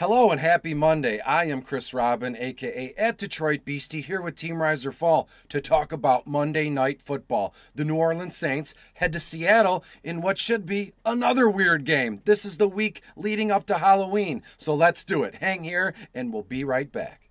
Hello and happy Monday. I am Chris Robin, aka at Detroit Beastie, here with Team Rise or Fall to talk about Monday Night Football. The New Orleans Saints head to Seattle in what should be another weird game. This is the week leading up to Halloween, so let's do it. Hang here and we'll be right back.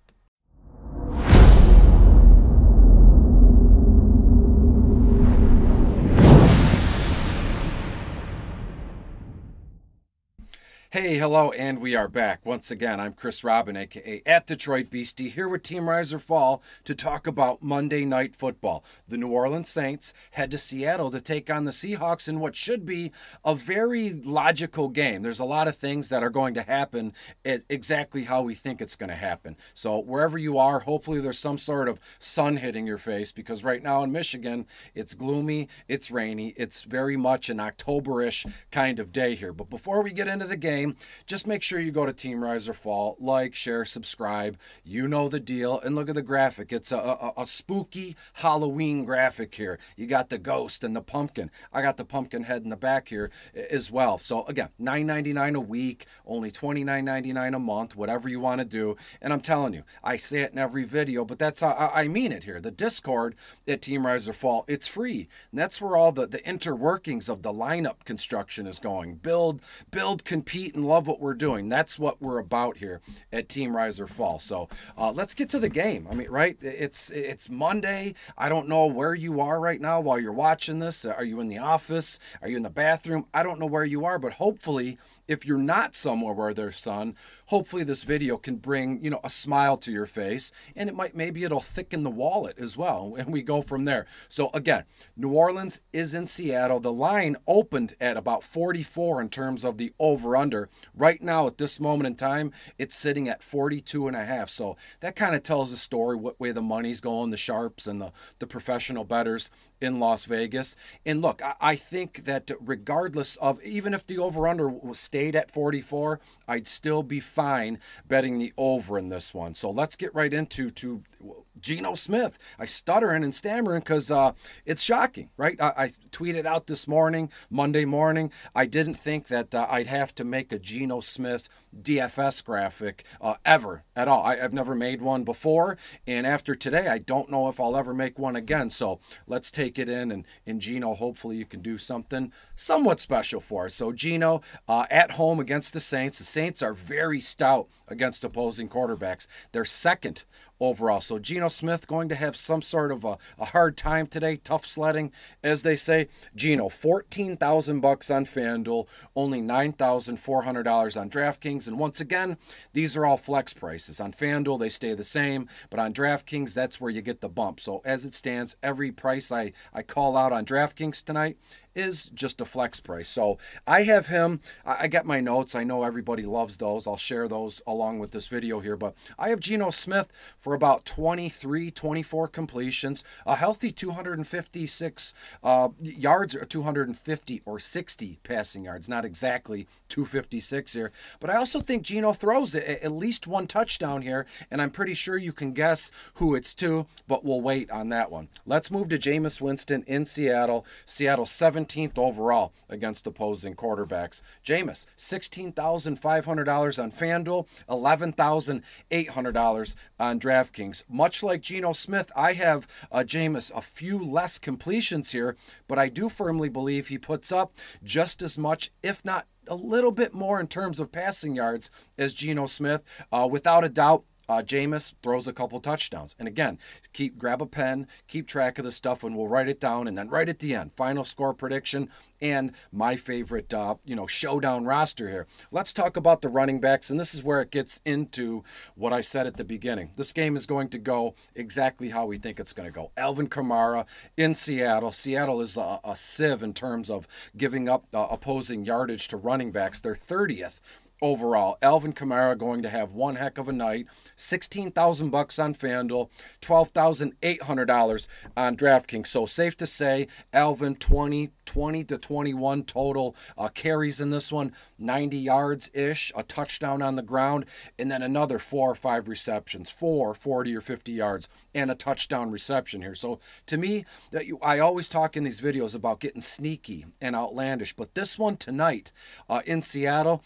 Hey, hello, and we are back. Once again, I'm Chris Robin, a.k.a. at Detroit Beastie, here with Team Rise or Fall to talk about Monday Night Football. The New Orleans Saints head to Seattle to take on the Seahawks in what should be a very logical game. There's a lot of things that are going to happen exactly how we think it's going to happen. So wherever you are, hopefully there's some sort of sun hitting your face, because right now in Michigan, it's gloomy, it's rainy, it's very much an October-ish kind of day here. But before we get into the game, just make sure you go to Team Rise or Fall, like, share, subscribe. You know the deal. And look at the graphic. It's a spooky Halloween graphic here. You got the ghost and the pumpkin. I got the pumpkin head in the back here as well. So again, $9.99 a week, only $29.99 a month, whatever you want to do. And I'm telling you, I say it in every video, but that's how I mean it here. The Discord at Team Rise or Fall, it's free. And that's where all the interworkings of the lineup construction is going. Build, compete, and love what we're doing. That's what we're about here at Team Rise or Fall. So let's get to the game. I mean, right? It's Monday. I don't know where you are right now while you're watching this. Are you in the office? Are you in the bathroom? I don't know where you are, but hopefully, if you're not somewhere where there's sun, hopefully this video can bring, you know, a smile to your face, and it might, maybe it'll thicken the wallet as well, and we go from there. So again, New Orleans is in Seattle. The line opened at about 44 in terms of the over-under. Right now, at this moment in time, it's sitting at 42.5. So that kind of tells the story, what way the money's going, the sharps and the professional bettors in Las Vegas. And look, I think that regardless of, even if the over-under stayed at 44, I'd still be fine betting the over in this one. So let's get right into Geno Smith. I stuttering and stammering because it's shocking, right? I tweeted out this morning, Monday morning, I didn't think that I'd have to make a Geno Smith DFS graphic ever at all. I've never made one before, and after today, I don't know if I'll ever make one again. So let's take it in, and Geno, hopefully you can do something somewhat special for us. So Geno at home against the Saints. The Saints are very stout against opposing quarterbacks. They're second overall. So Geno Smith going to have some sort of a hard time today. Tough sledding, as they say. Geno, $14,000 on FanDuel, only $9,400 on DraftKings. And once again, these are all flex prices. On FanDuel, they stay the same, but on DraftKings, that's where you get the bump. So as it stands, every price I call out on DraftKings tonight is just a flex price. So I have him. I got my notes. I know everybody loves those. I'll share those along with this video here, but I have Geno Smith for about 23, 24 completions, a healthy 256 yards, or 250 or 60 passing yards, not exactly 256 here. But I also think Geno throws at least one touchdown here, and I'm pretty sure you can guess who it's to, but we'll wait on that one. Let's move to Jameis Winston in Seattle. Seattle 17th overall against opposing quarterbacks. Jameis, $16,500 on FanDuel, $11,800 on DraftKings. Much like Geno Smith, I have Jameis a few less completions here, but I do firmly believe he puts up just as much, if not a little bit more, in terms of passing yards as Geno Smith. Without a doubt, Jameis throws a couple touchdowns. And again, grab a pen, keep track of the stuff, and we'll write it down. And then right at the end, final score prediction and my favorite, showdown roster here. Let's talk about the running backs, and this is where it gets into what I said at the beginning. This game is going to go exactly how we think it's going to go. Alvin Kamara in Seattle. Seattle is a sieve in terms of giving up opposing yardage to running backs. They're 30th. Overall, Alvin Kamara going to have one heck of a night. $16,000 on FanDuel, $12,800 on DraftKings. So safe to say, Alvin 20 to 21 total carries in this one, 90 yards-ish, a touchdown on the ground, and then another 4 or 5 receptions, 40 or 50 yards, and a touchdown reception here. So to me, I always talk in these videos about getting sneaky and outlandish, but this one tonight in Seattle,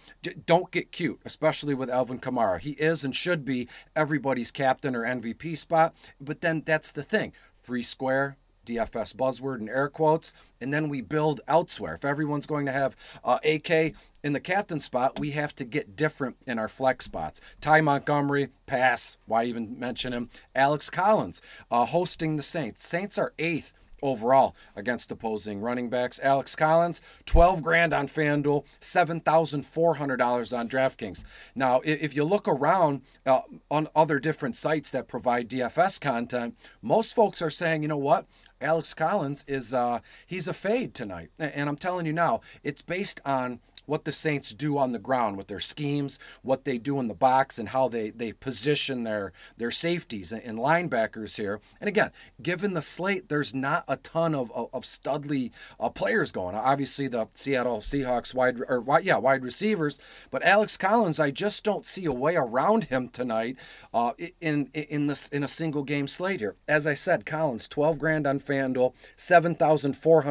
don't don't get cute, especially with Alvin Kamara. He is and should be everybody's captain or MVP spot, but then that's the thing. Free square, DFS buzzword and air quotes, and then we build elsewhere. If everyone's going to have AK in the captain spot, we have to get different in our flex spots. Ty Montgomery, pass. Why even mention him? Alex Collins, hosting the Saints. Saints are 8th overall against opposing running backs. Alex Collins, $12,000 on FanDuel, $7,400 on DraftKings. Now, if you look around on other different sites that provide DFS content, most folks are saying, you know what? Alex Collins is he's a fade tonight. And I'm telling you now, it's based on what the Saints do on the ground with their schemes, what they do in the box, and how they position their safeties and linebackers here. And again, given the slate, there's not a ton of studly players going. Obviously, the Seattle Seahawks wide receivers, but Alex Collins, I just don't see a way around him tonight in a single game slate here. As I said, Collins $12,000 on FanDuel, $7,400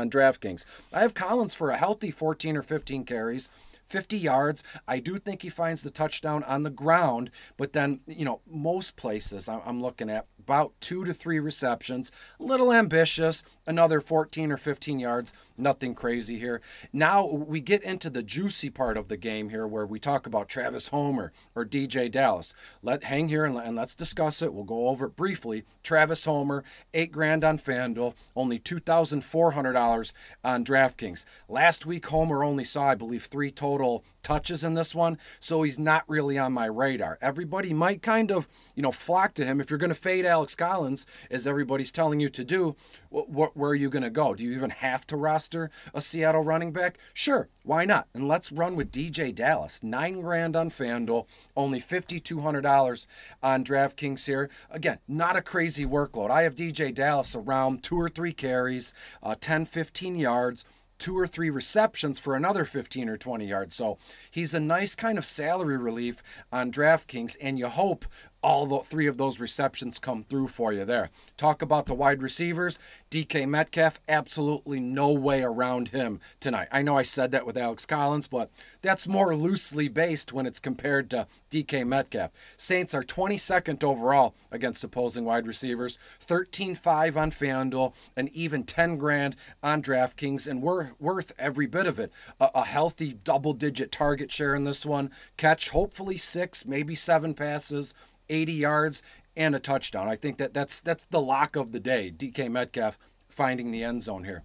on DraftKings. I have Collins for a healthy 14 or 15. Carries, 50 yards. I do think he finds the touchdown on the ground, but then, you know, most places I'm looking at about 2 to 3 receptions, a little ambitious, another 14 or 15 yards, nothing crazy here. Now we get into the juicy part of the game here where we talk about Travis Homer or DJ Dallas. Hang here and let's discuss it. We'll go over it briefly. Travis Homer, $8,000 on FanDuel, only $2,400 on DraftKings. Last week, Homer only saw, I believe, 3 total touches in this one, so he's not really on my radar. Everybody might kind of, you know, flock to him. If you're going to fade Alex Collins, as everybody's telling you to do, where are you going to go? Do you even have to roster a Seattle running back? Sure, why not? And let's run with DJ Dallas, $9,000 on FanDuel, only $5,200 on DraftKings here. Again, not a crazy workload. I have DJ Dallas around 2 or 3 carries, 10, 15 yards, 2 or 3 receptions for another 15 or 20 yards. So he's a nice kind of salary relief on DraftKings, and you hope all the 3 of those receptions come through for you there. Talk about the wide receivers. DK Metcalf, absolutely no way around him tonight. I know I said that with Alex Collins, but that's more loosely based when it's compared to DK Metcalf. Saints are 22nd overall against opposing wide receivers, 13.5 on FanDuel, and even $10,000 on DraftKings, and we're worth every bit of it. A healthy double-digit target share in this one. Catch hopefully 6, maybe 7 passes, 80 yards, and a touchdown. I think that's the lock of the day, DK Metcalf finding the end zone here.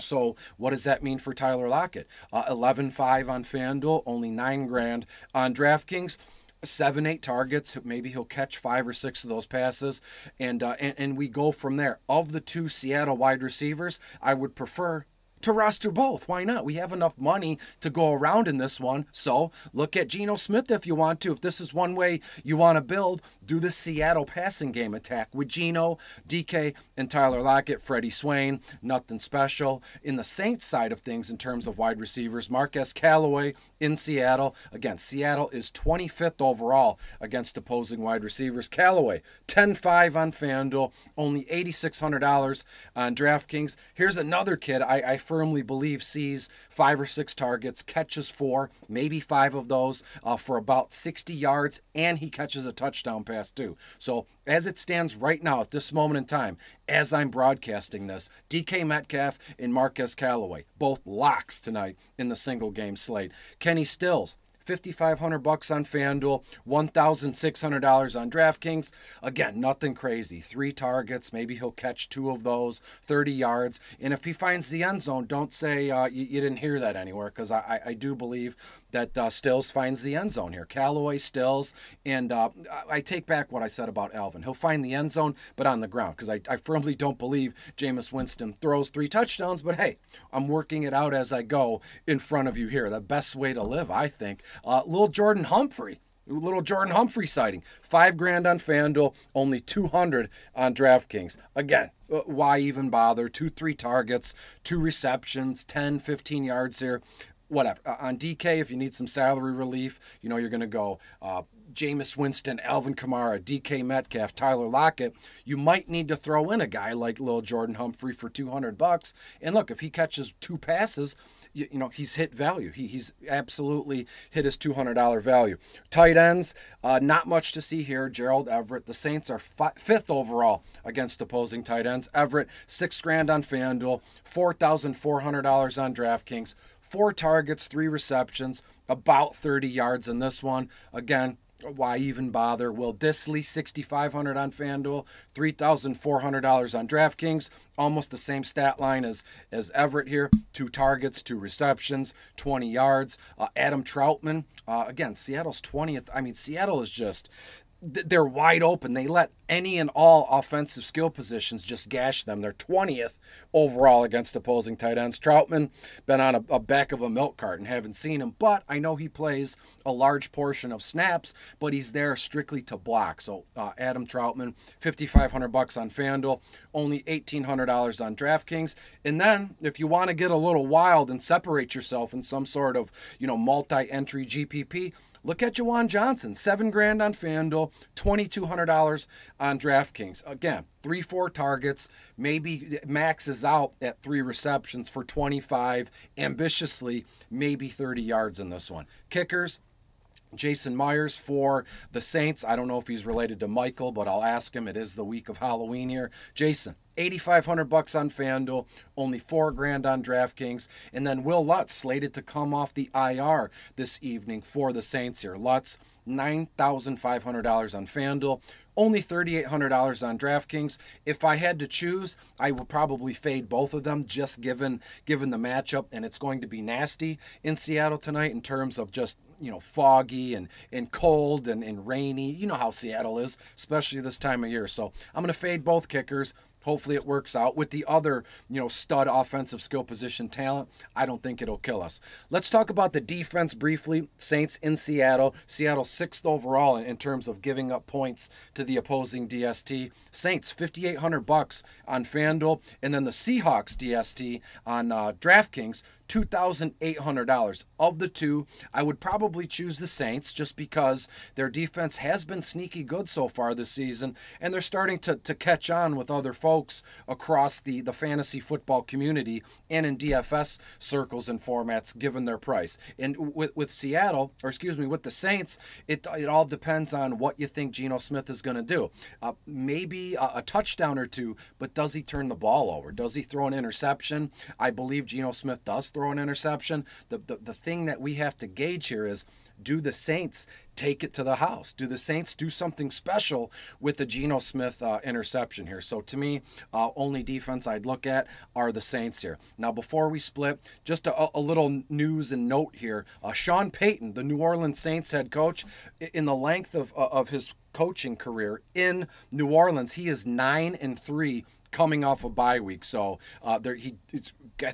So what does that mean for Tyler Lockett? 11.5 on FanDuel, only $9,000 on DraftKings. 7, 8 targets. Maybe he'll catch 5 or 6 of those passes, and we go from there. Of the 2 Seattle wide receivers, I would prefer to roster both. Why not? We have enough money to go around in this one. So look at Geno Smith if you want to. If this is one way you want to build, do the Seattle passing game attack with Geno, DK, and Tyler Lockett, Freddie Swain. Nothing special. In the Saints side of things, in terms of wide receivers, Marquez Callaway in Seattle. Again, Seattle is 25th overall against opposing wide receivers. Callaway, 10.5 on FanDuel, only $8,600 on DraftKings. Here's another kid I firmly believe sees 5 or 6 targets, catches 4, maybe 5 of those for about 60 yards, and he catches a touchdown pass too. So as it stands right now at this moment in time, as I'm broadcasting this, DK Metcalf and Marquez Callaway, both locks tonight in the single game slate. Kenny Stills, $5,500 on FanDuel, $1,600 on DraftKings. Again, nothing crazy. 3 targets. Maybe he'll catch 2 of those, 30 yards. And if he finds the end zone, don't say you didn't hear that anywhere, because I do believe that Stills finds the end zone here. Callaway, Stills, and I take back what I said about Alvin. He'll find the end zone, but on the ground, because I firmly don't believe Jameis Winston throws 3 touchdowns. But hey, I'm working it out as I go in front of you here. The best way to live, I think. Little Jordan Humphrey sighting, $5,000 on FanDuel, only $200 on DraftKings. Again, why even bother? 2, 3 targets, 2 receptions, 10, 15 yards here. whatever. On DK, if you need some salary relief, you know you're going to go Jameis Winston, Alvin Kamara, DK Metcalf, Tyler Lockett. You might need to throw in a guy like little Jordan Humphrey for $200. And look, if he catches two passes, you know, he's hit value. He's absolutely hit his $200 value. Tight ends, not much to see here. Gerald Everett, the Saints are fifth overall against opposing tight ends. Everett, $6,000 on FanDuel, $4,400 on DraftKings, 4 targets, 3 receptions, about 30 yards in this one. Again, why even bother? Will Disley, $6,500 on FanDuel, $3,400 on DraftKings. Almost the same stat line as Everett here. 2 targets, 2 receptions, 20 yards. Adam Troutman, again, Seattle's 20th. I mean, Seattle is just... they're wide open. They let any and all offensive skill positions just gash them. They're 20th overall against opposing tight ends. Troutman, been on a back of a milk carton, haven't seen him, but I know he plays a large portion of snaps, but he's there strictly to block. So Adam Troutman, $5,500 on FanDuel, only $1,800 on DraftKings. And then if you want to get a little wild and separate yourself in some sort of, you know, multi-entry GPP, look at Juwan Johnson, $7,000 on FanDuel, $2,200 on DraftKings. Again, 3-4 targets, maybe maxes out at 3 receptions for 25, ambitiously, maybe 30 yards in this one. Kickers, Jason Myers for the Saints. I don't know if he's related to Michael, but I'll ask him. It is the week of Halloween here. Jason, $8,500 on FanDuel, only $4,000 on DraftKings. And then Will Lutz slated to come off the IR this evening for the Saints here. Lutz, $9,500 on FanDuel, only $3,800 on DraftKings. If I had to choose, I would probably fade both of them just given the matchup, and it's going to be nasty in Seattle tonight in terms of just, you know, foggy and cold and rainy. You know how Seattle is, especially this time of year. So I'm going to fade both kickers. Hopefully it works out. With the other, you know, stud offensive skill position talent, I don't think it'll kill us. Let's talk about the defense briefly. Saints in Seattle. Seattle 6th overall in terms of giving up points to the opposing DST. Saints, $5,800 on FanDuel. And then the Seahawks DST on DraftKings, $2,800. Of the two, I would probably choose the Saints just because their defense has been sneaky good so far this season, and they're starting to catch on with other folks across the fantasy football community and in DFS circles and formats given their price. And with the Saints, it all depends on what you think Geno Smith is going to do. Maybe a touchdown or two, but does he turn the ball over? Does he throw an interception? I believe Geno Smith does throw an interception. The thing that we have to gauge here is, do the Saints take it to the house? Do the Saints do something special with the Geno Smith interception here? So to me, only defense I'd look at are the Saints here. Now, before we split, just a little news and note here. Sean Payton, the New Orleans Saints head coach, in the length of his coaching career in New Orleans, he is 9-3 coming off a bye week. So he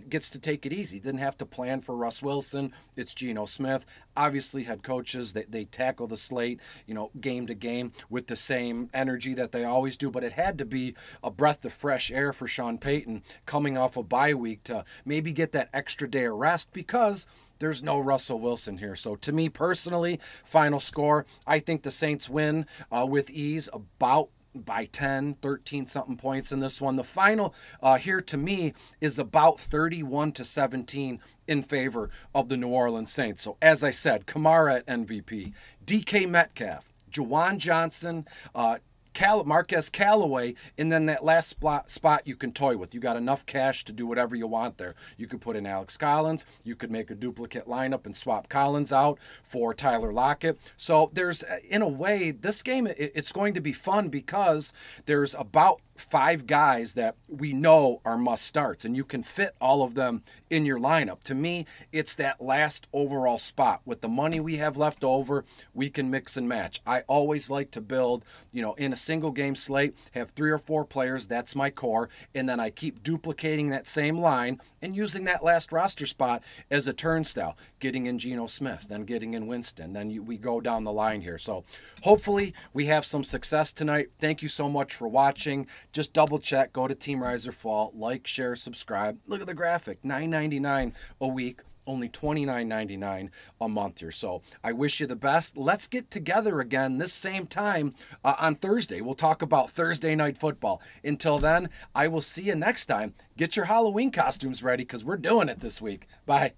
gets to take it easy. Didn't have to plan for Russ Wilson. It's Geno Smith. Obviously, head coaches, they tackle the slate, you know, game to game with the same energy that they always do. But it had to be a breath of fresh air for Sean Payton coming off a bye week to maybe get that extra day of rest because there's no Russell Wilson here. So to me personally, final score, I think the Saints win with ease about by 10, 13-something points in this one. The final here to me is about 31-17 in favor of the New Orleans Saints. So as I said, Kamara at MVP, DK Metcalf, Juwan Johnson, Marquez Callaway, and then that last spot you can toy with. You got enough cash to do whatever you want there. You could put in Alex Collins. You could make a duplicate lineup and swap Collins out for Tyler Lockett. So there's, in a way, this game, it's going to be fun because there's about 5 guys that we know are must-starts, and you can fit all of them in your lineup. To me, it's that last overall spot. With the money we have left over, we can mix and match. I always like to build, you know, in a single game slate, have 3 or 4 players, that's my core, and then I keep duplicating that same line and using that last roster spot as a turnstile, getting in Geno Smith, then getting in Winston, then we go down the line here. So hopefully we have some success tonight. Thank you so much for watching. Just double check, go to Team Rise or Fall, like, share, subscribe. Look at the graphic, $9.99 a week, only $29.99 a month here. So I wish you the best. Let's get together again this same time on Thursday. We'll talk about Thursday Night Football. Until then, I will see you next time. Get your Halloween costumes ready because we're doing it this week. Bye.